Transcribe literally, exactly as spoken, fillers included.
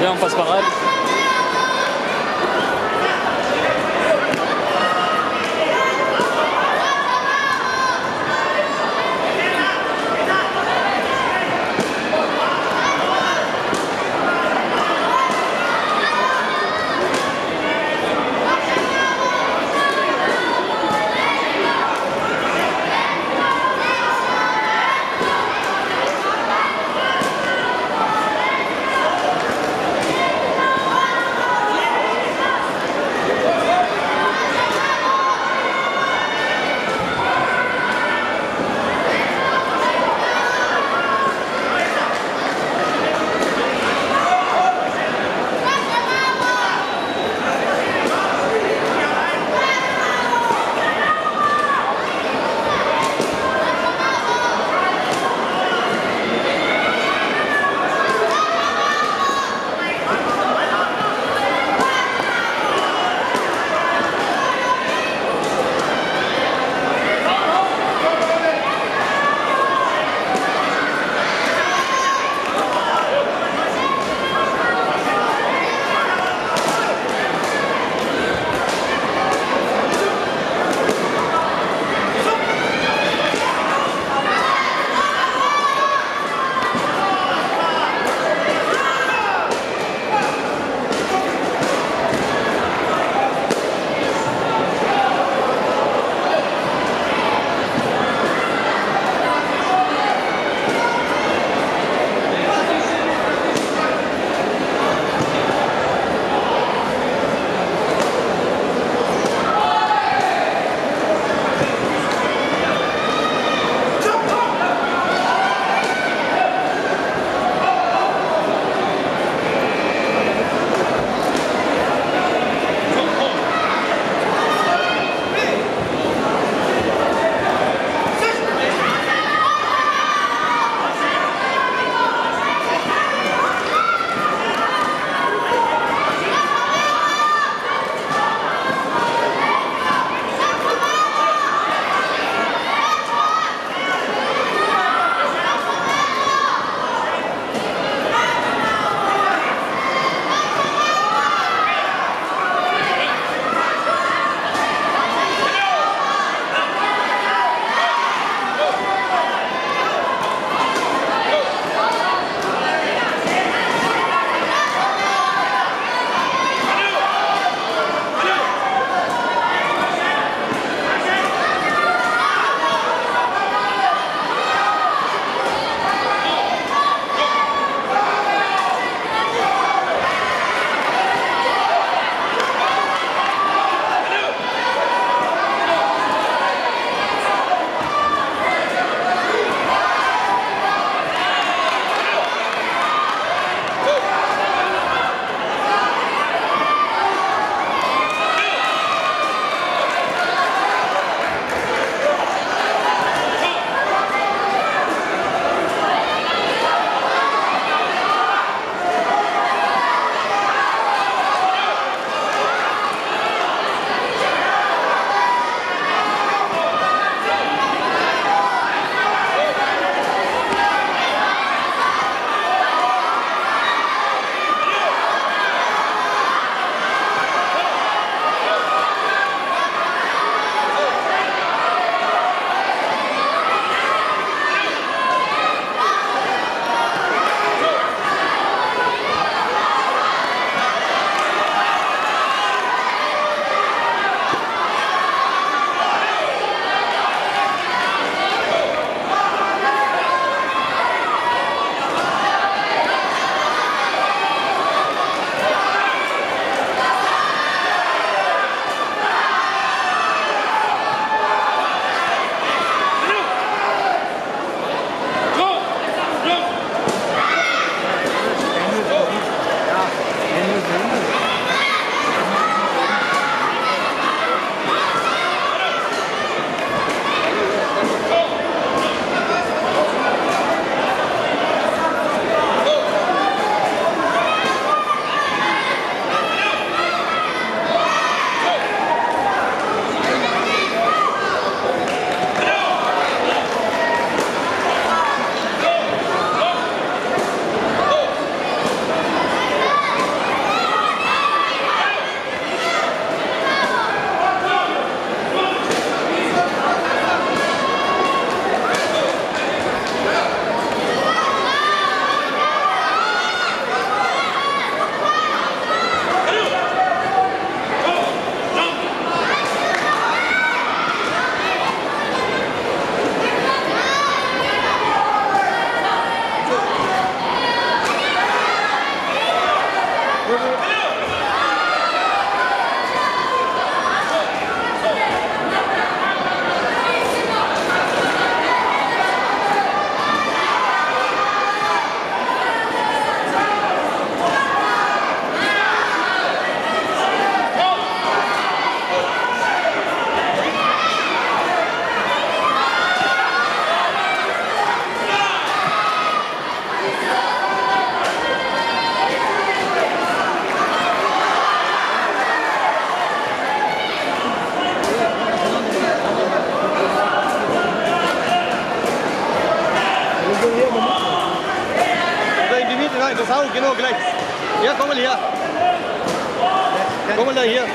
Viens, on passe par là. Dinosaur, genau gleich. Ja, komm mal hier. Komm mal da hier.